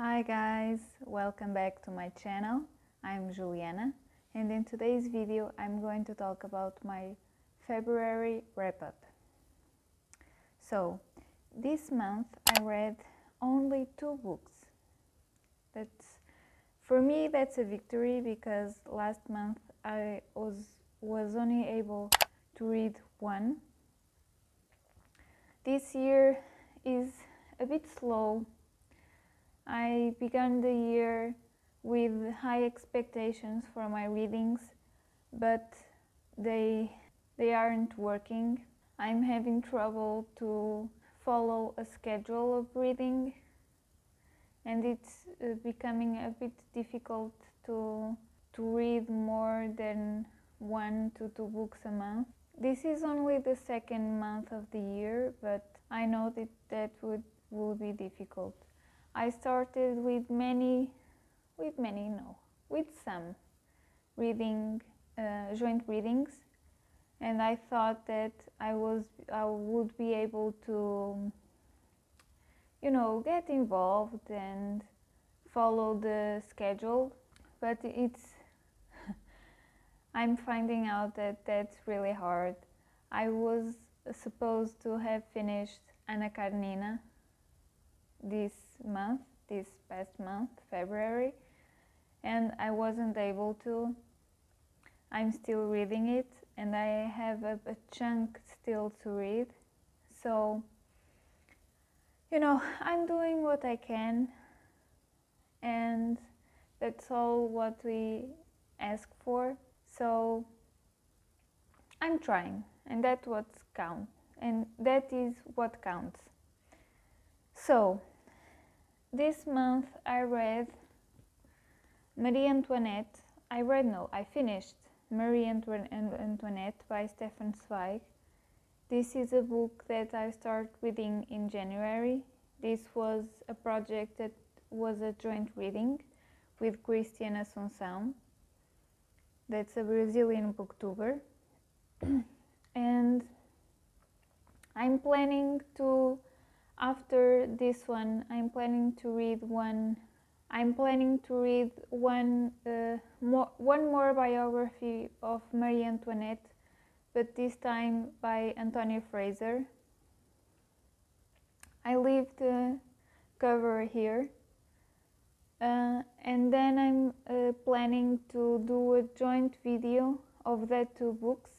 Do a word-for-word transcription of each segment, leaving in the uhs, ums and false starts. Hi guys, welcome back to my channel. I'm Juliana and in today's video I'm going to talk about my February wrap-up. So this month I read only two books. That's, for me that's a victory because last month I was, was only able to read one. This year is a bit slow. I began the year with high expectations for my readings, but they, they aren't working. I'm having trouble to follow a schedule of reading, and it's uh, becoming a bit difficult to, to read more than one to two books a month. This is only the second month of the year, but I know that that would, will be difficult. I started with many, with many, no, with some reading, uh, joint readings, and I thought that I was, I would be able to, you know, get involved and follow the schedule, but it's, I'm finding out that that's really hard. I was supposed to have finished Anna Karenina this month, this past month, February, and I wasn't able to. I'm still reading it and I have a, a chunk still to read. So, you know, I'm doing what I can and that's all what we ask for. So, I'm trying and that's what counts, and that is what counts. So, this month I read Marie Antoinette, I read, no, I finished Marie Antoinette by Stefan Zweig. This is a book that I started reading in January. This was a project that was a joint reading with Christian Assunção, that's a Brazilian booktuber, and I'm planning to, after this one, I'm planning to read one, I'm planning to read one, uh, more, one more biography of Marie Antoinette, but this time by Antonia Fraser. I leave the cover here, uh, and then I'm uh, planning to do a joint video of that two books,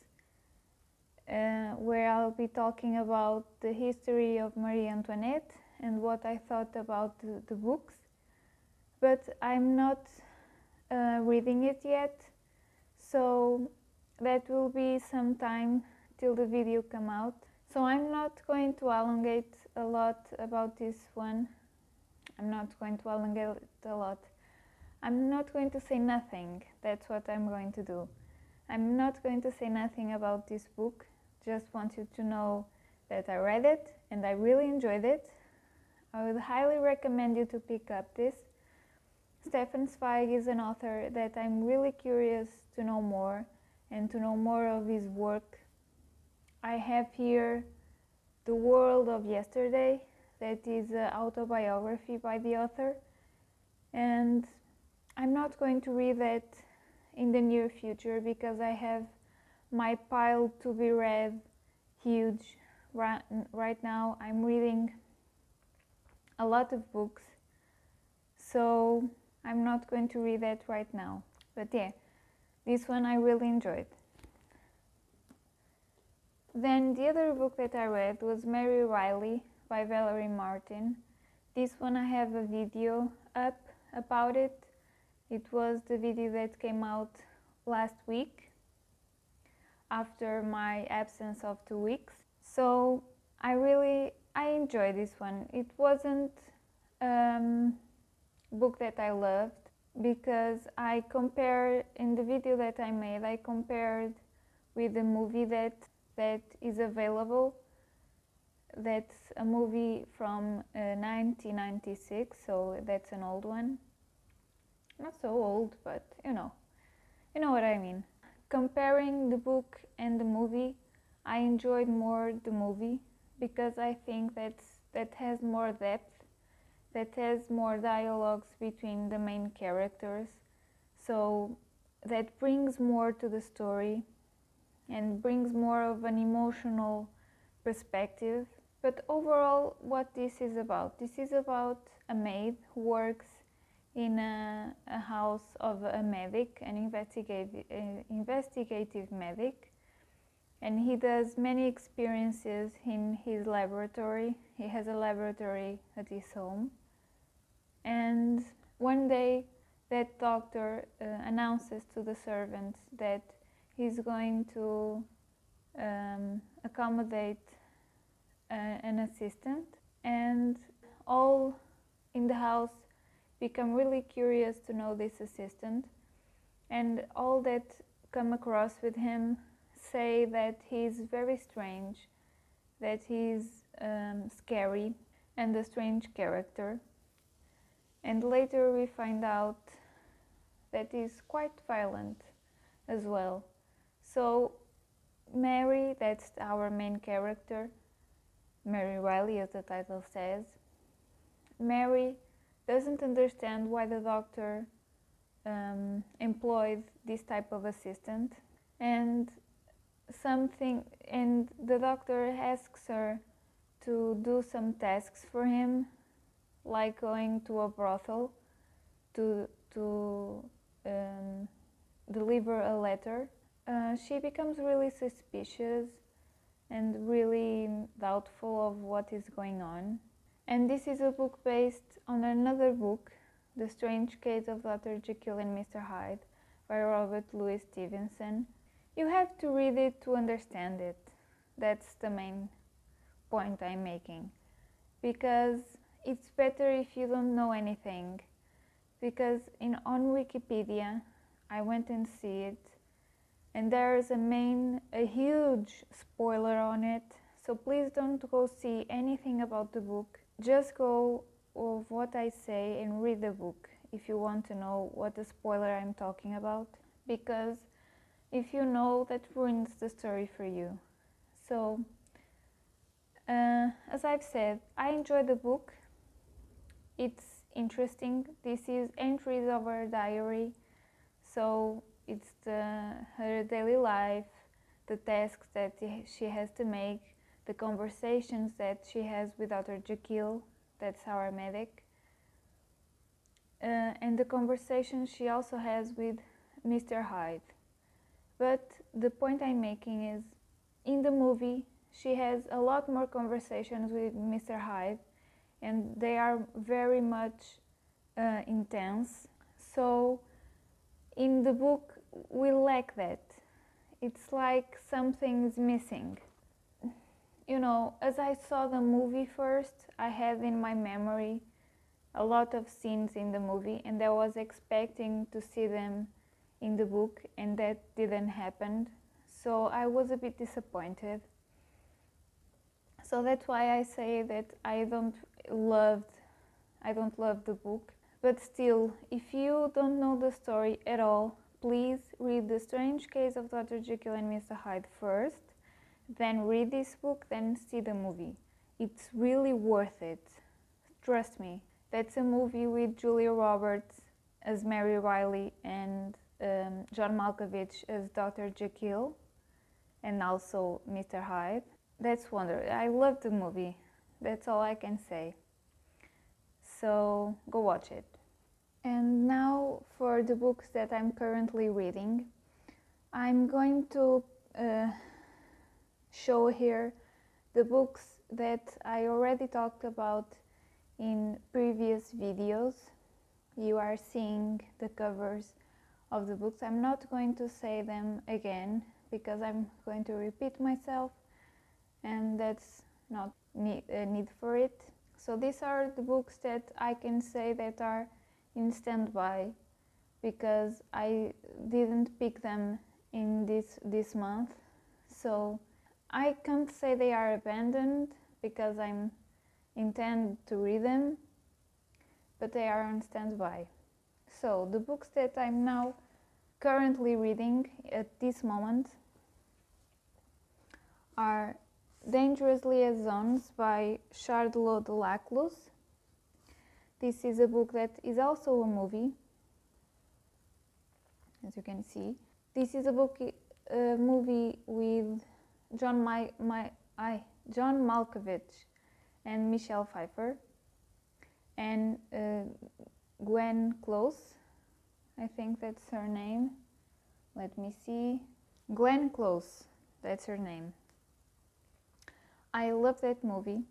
Uh, where I'll be talking about the history of Marie Antoinette and what I thought about the, the books, but I'm not uh, reading it yet, so that will be some time till the video come out. So I'm not going to elongate a lot about this one. I'm not going to elongate a lot. I'm not going to say nothing. That's what I'm going to do. I'm not going to say nothing about this book. Just want you to know that I read it and I really enjoyed it. I would highly recommend you to pick up this. Stefan Zweig is an author that I'm really curious to know more and to know more of his work. I have here The World of Yesterday, that is an autobiography by the author, and I'm not going to read that in the near future because I have my pile to be read huge. Right now I'm reading a lot of books, so I'm not going to read that right now, but yeah, this one I really enjoyed. Then the other book that I read was Mary Reilly by Valerie Martin. This one I have a video up about it. It was the video that came out last week, after my absence of two weeks. So I really, I enjoyed this one. It wasn't a um, book that I loved because I compared, in the video that I made, I compared with a movie that, that is available. That's a movie from uh, nineteen ninety-six, so that's an old one. Not so old, but you know, you know what I mean. Comparing the book and the movie, I enjoyed more the movie because I think that's, that has more depth that has more dialogues between the main characters, so that brings more to the story and brings more of an emotional perspective. But overall, what this is about, this is about a maid who works in a, a house of a medic, an investigative, uh, investigative medic, and he does many experiences in his laboratory. He has a laboratory at his home, and one day that doctor uh, announces to the servants that he's going to um, accommodate uh, an assistant, and all in the house become really curious to know this assistant, and all that come across with him say that he's very strange, that he's um, scary and a strange character. And later we find out that he's quite violent as well. So Mary, that's our main character, Mary Reilly as the title says, Mary doesn't understand why the doctor um, employed this type of assistant, and something and the doctor asks her to do some tasks for him, like going to a brothel to to um, deliver a letter. Uh, she becomes really suspicious and really doubtful of what is going on. And this is a book based on another book, The Strange Case of Doctor Jekyll and Mister Hyde, by Robert Louis Stevenson. You have to read it to understand it. That's the main point I'm making. Because it's better if you don't know anything. Because in on Wikipedia, I went and see it, and there is a main, a huge spoiler on it. So please don't go see anything about the book. Just go of what I say and read the book if you want to know what the spoiler I'm talking about, because if you know, that ruins the story for you. So, uh, as I've said, I enjoy the book. It's interesting. This is entries of her diary, so it's the, her daily life, the tasks that she has to make, the conversations that she has with Doctor Jekyll, that's our medic, uh, and the conversations she also has with Mister Hyde. But the point I'm making is, in the movie, she has a lot more conversations with Mister Hyde, and they are very much uh, intense. So, in the book, we lack that. It's like something's missing. You know, as I saw the movie first, I had in my memory a lot of scenes in the movie, and I was expecting to see them in the book, and that didn't happen, so I was a bit disappointed. So that's why I say that I don't loved, I don't love the book. But still, if you don't know the story at all, please read The Strange Case of Doctor Jekyll and Mister Hyde first. Then read this book, then see the movie. It's really worth it. Trust me. That's a movie with Julia Roberts as Mary Reilly and um, John Malkovich as Doctor Jekyll and also Mister Hyde. That's wonderful. I love the movie. That's all I can say. So go watch it. And now for the books that I'm currently reading. I'm going to... Uh, show here the books that I already talked about in previous videos. You are seeing the covers of the books. I'm not going to say them again because I'm going to repeat myself, and that's not need, a need for it. So these are the books that I can say that are in standby because I didn't pick them in this this month. So I can't say they are abandoned because I'm intend to read them, but they are on standby. So the books that I'm now currently reading at this moment are Dangerous Liaisons by Choderlos de Laclos, This is a book that is also a movie, as you can see. This is a book, a movie with John, My, My, I, John Malkovich and Michelle Pfeiffer and uh, Glenn Close, I think that's her name. Let me see. Glenn Close, that's her name. I love that movie,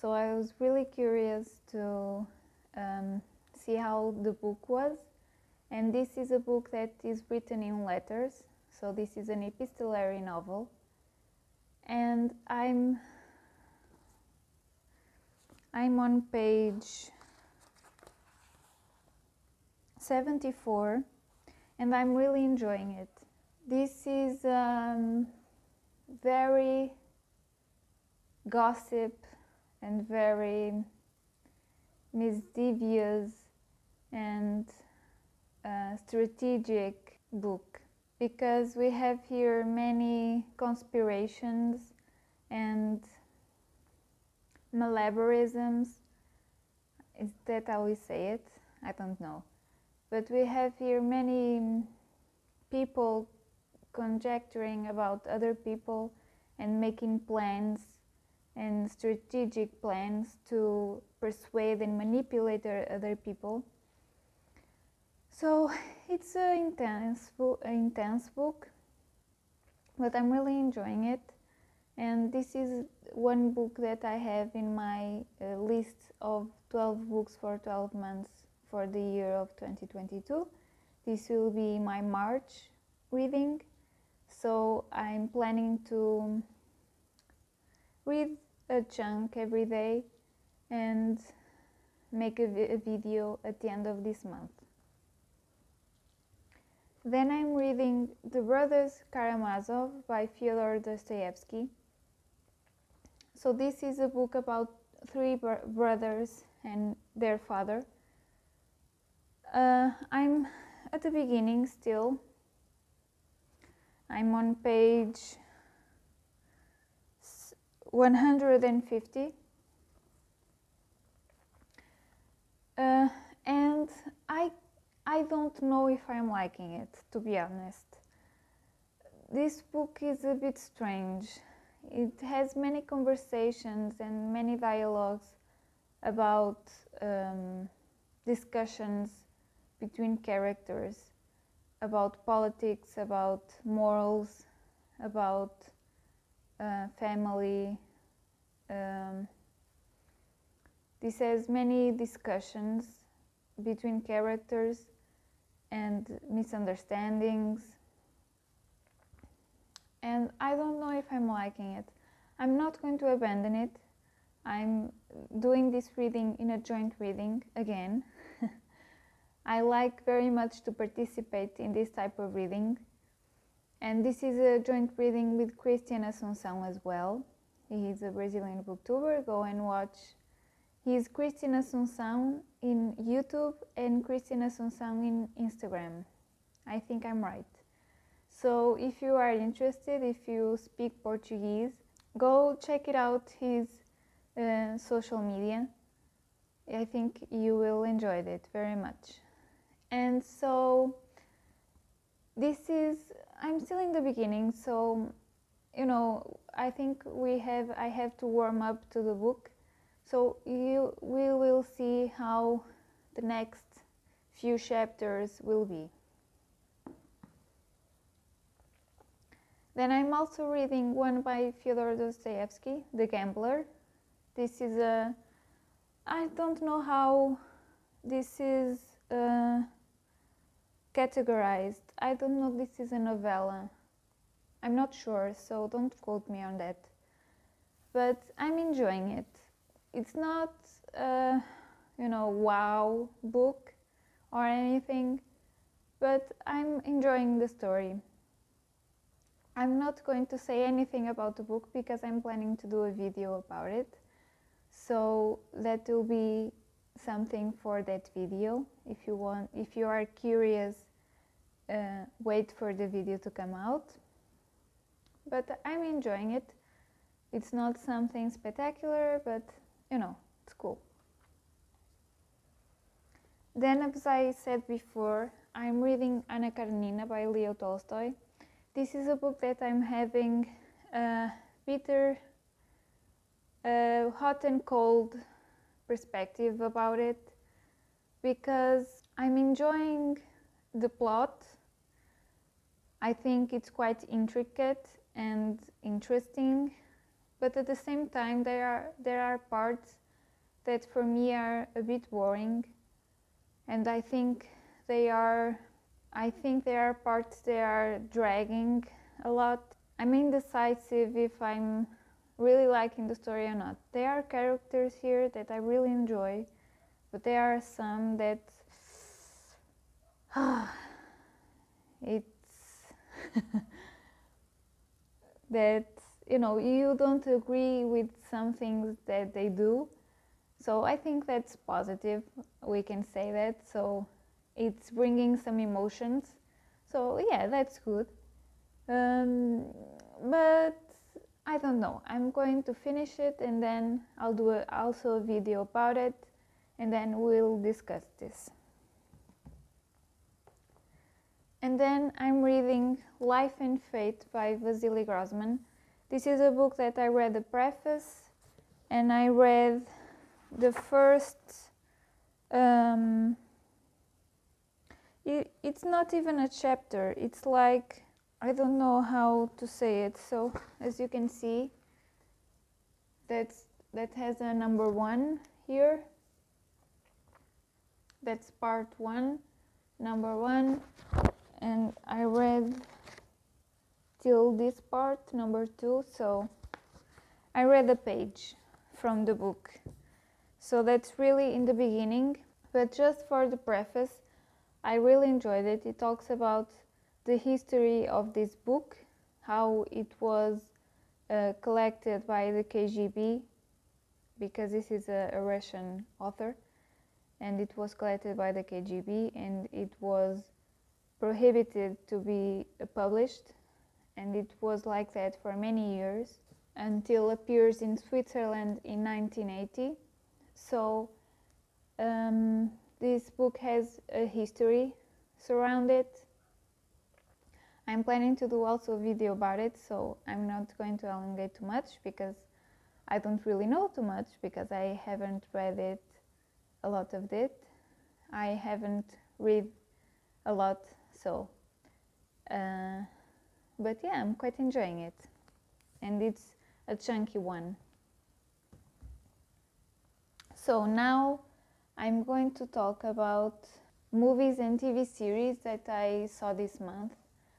so I was really curious to um, see how the book was. And this is a book that is written in letters, so this is an epistolary novel. And I'm I'm on page seventy-four, and I'm really enjoying it. This is um, very gossip and very mischievous and uh, strategic book, because we have here many conspirations and malabarisms. Is that how we say it? I don't know. But we have here many people conjecturing about other people and making plans and strategic plans to persuade and manipulate other people. So it's an intense, intense book, but I'm really enjoying it. And this is one book that I have in my uh, list of twelve books for twelve months for the year of twenty twenty-two. This will be my March reading, so I'm planning to read a chunk every day and make a, vi a video at the end of this month. Then I'm reading The Brothers Karamazov by Fyodor Dostoevsky. So this is a book about three br brothers and their father. Uh, I'm at the beginning still. I'm on page one hundred fifty. Uh, and I, I don't know if I'm liking it, to be honest. This book is a bit strange. It has many conversations and many dialogues about um, discussions between characters, about politics, about morals, about uh, family. Um, this has many discussions between characters and misunderstandings, and I don't know if I'm liking it. I'm not going to abandon it. I'm doing this reading in a joint reading again. I like very much to participate in this type of reading, and this is a joint reading with Christian Assunção as well. He is a Brazilian booktuber. Go and watch. He is Christian Assunção in YouTube and Christian Assunção in Instagram. I think I'm right. So if you are interested, if you speak Portuguese, go check it out, his uh, social media. I think you will enjoy it very much. And so, this is, I'm still in the beginning, so, you know, I think we have, I have to warm up to the book. So you, we will see how the next few chapters will be. Then I'm also reading one by Fyodor Dostoevsky, The Gambler. This is a, I don't know how this is uh, categorized. I don't know if this is a novella. I'm not sure, so don't quote me on that. But I'm enjoying it. It's not a, you know, wow book or anything, but I'm enjoying the story. I'm not going to say anything about the book because I'm planning to do a video about it. So that will be something for that video. If you want, if you are curious, uh, wait for the video to come out. But I'm enjoying it. It's not something spectacular, but you know, it's cool. Then, as I said before, I'm reading Anna Karenina by Leo Tolstoy. This is a book that I'm having a bitter, uh, hot and cold perspective about it, because I'm enjoying the plot. I think it's quite intricate and interesting, but at the same time there are there are parts that for me are a bit worrying, and I think they are I think there are parts that are dragging a lot. I'm indecisive if I'm really liking the story or not. There are characters here that I really enjoy, but there are some that it's that, you know, you don't agree with some things that they do. So I think that's positive, we can say that. So it's bringing some emotions. So yeah, that's good. Um, but I don't know, I'm going to finish it and then I'll do a, also a video about it, and then we'll discuss this. And then I'm reading Life and Fate by Vasily Grossman. This is a book that I read the preface, and I read the first... Um, it, it's not even a chapter, it's like... I don't know how to say it. So, as you can see, that's, that has a number one here. That's part one, number one, and I read till this part, number two, so I read a page from the book. So that's really in the beginning, but just for the preface, I really enjoyed it. It talks about the history of this book, how it was uh, collected by the K G B, because this is a, a Russian author, and it was collected by the K G B, and it was prohibited to be published, and it was like that for many years, until it appears in Switzerland in nineteen eighty. So um, this book has a history surrounded. I'm planning to do also a video about it, so I'm not going to elongate too much, because I don't really know too much, because I haven't read it, a lot of it. I haven't read a lot, so... Uh, but yeah, I'm quite enjoying it. And it's a chunky one. So now I'm going to talk about movies and T V series that I saw this month.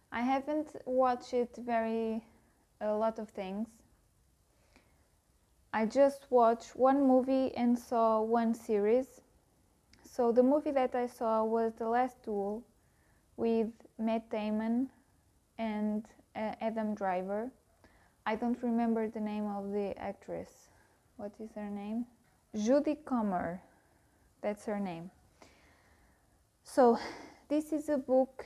I haven't watched it very a lot of things. I just watched one movie and saw one series. So the movie that I saw was The Last Duel with Matt Damon and uh, Adam Driver. I don't remember the name of the actress. What is her name? Jodie Comer. That's her name. So this is a book.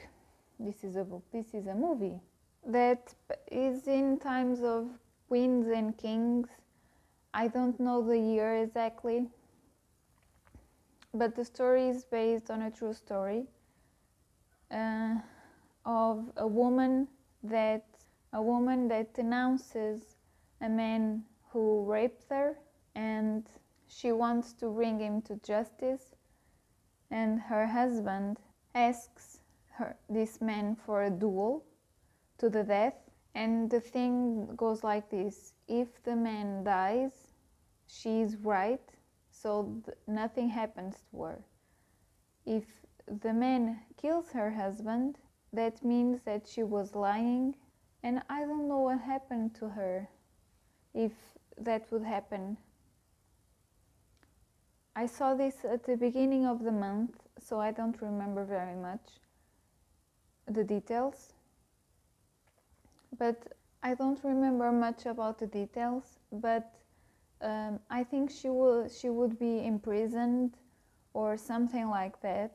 This is a book, this is a movie that is in times of queens and kings. I don't know the year exactly, but the story is based on a true story uh, of a woman that a woman that denounces a man who raped her, and she wants to bring him to justice, and her husband asks Her, this man for a duel to the death, and the thing goes like this: if the man dies, she is right, so th nothing happens to her. If the man kills her husband, that means that she was lying, and I don't know what happened to her if that would happen. I saw this at the beginning of the month, so I don't remember very much the details, but I don't remember much about the details, but um, I think she will she would be imprisoned or something like that,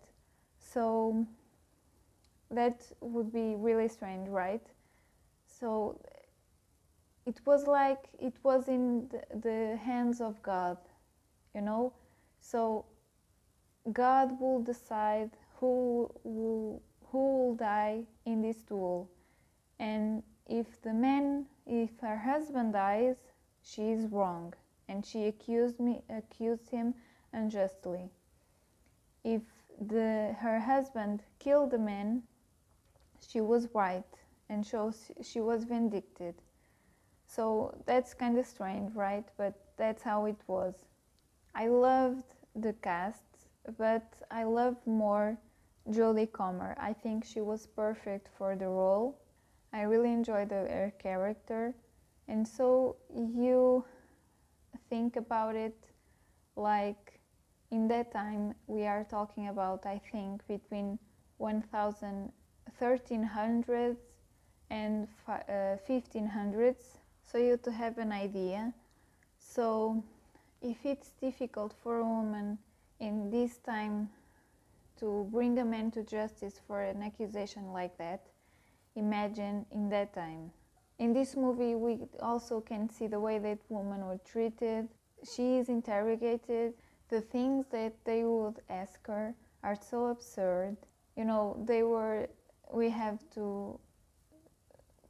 so that would be really strange, right? So it was like it was in the, the hands of God, you know, so God will decide who will, who will die in this duel, and if the man, if her husband dies, she is wrong, and she accused me, accused him unjustly. If the, her husband killed the man, she was right, and so she was vindicted. So that's kind of strange, right? But that's how it was. I loved the cast, but I loved more Jodie Comer. I think she was perfect for the role. I really enjoyed her character. And so you think about it like in that time we are talking about, I think, between thirteen hundreds and fifteen hundreds, so you to have an idea. So if it's difficult for a woman in this time to bring a man to justice for an accusation like that, imagine in that time. In this movie we also can see the way that women were treated. She is interrogated. The things that they would ask her are so absurd. You know, they were, we have to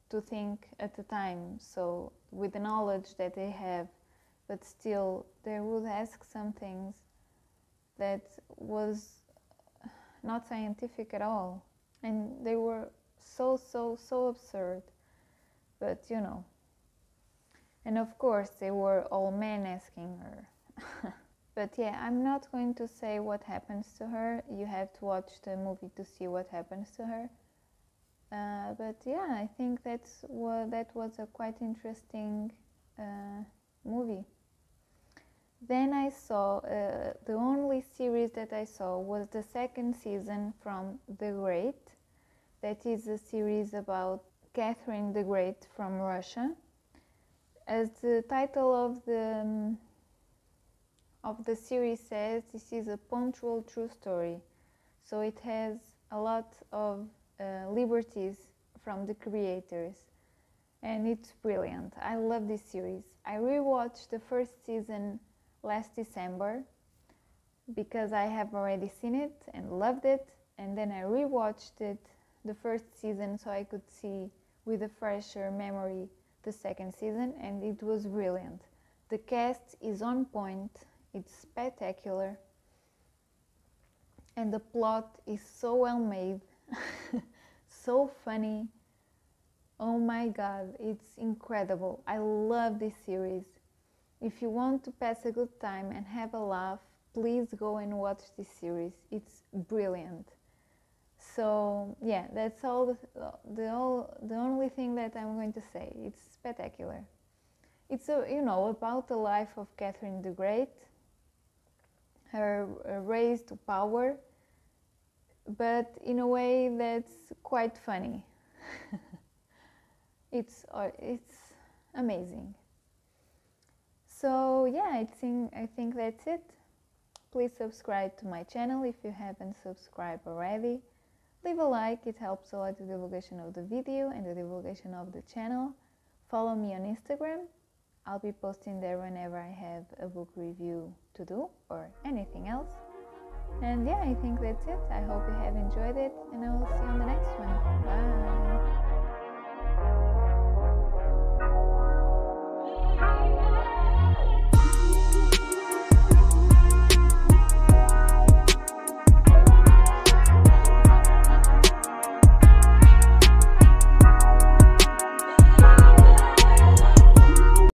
to think at the time, so with the knowledge that they have, but still they would ask some things that was not scientific at all, and they were so so so absurd. But you know, and of course they were all men asking her. But yeah, I'm not going to say what happens to her. You have to watch the movie to see what happens to her. Uh, but yeah, I think that's well, that was a quite interesting uh, movie. Then I saw, uh, the only series that I saw was the second season from The Great. That is a series about Catherine the Great from Russia. As the title of the um, of the series says, this is a punctual true story. So it has a lot of Uh, liberties from the creators, and it's brilliant. I love this series. I rewatched the first season last December because I have already seen it and loved it, and then I rewatched it, the first season, so I could see with a fresher memory the second season, and it was brilliant. The cast is on point, it's spectacular, and the plot is so well made. So funny. Oh my god, it's incredible. I love this series. If you want to pass a good time and have a laugh, please go and watch this series. It's brilliant. So yeah, that's all the, the all the only thing that I'm going to say. It's spectacular. It's a, you know, about the life of Catherine the Great, her race to power, but in a way that's quite funny. it's it's amazing. So yeah, I think I think that's it. Please subscribe to my channel if you haven't subscribed already. Leave a like, it helps a lot the divulgation of the video and the divulgation of the channel. Follow me on Instagram. I'll be posting there whenever I have a book review to do or anything else. And yeah, I think that's it. I hope you have enjoyed it, and I will see you on the next one. Bye!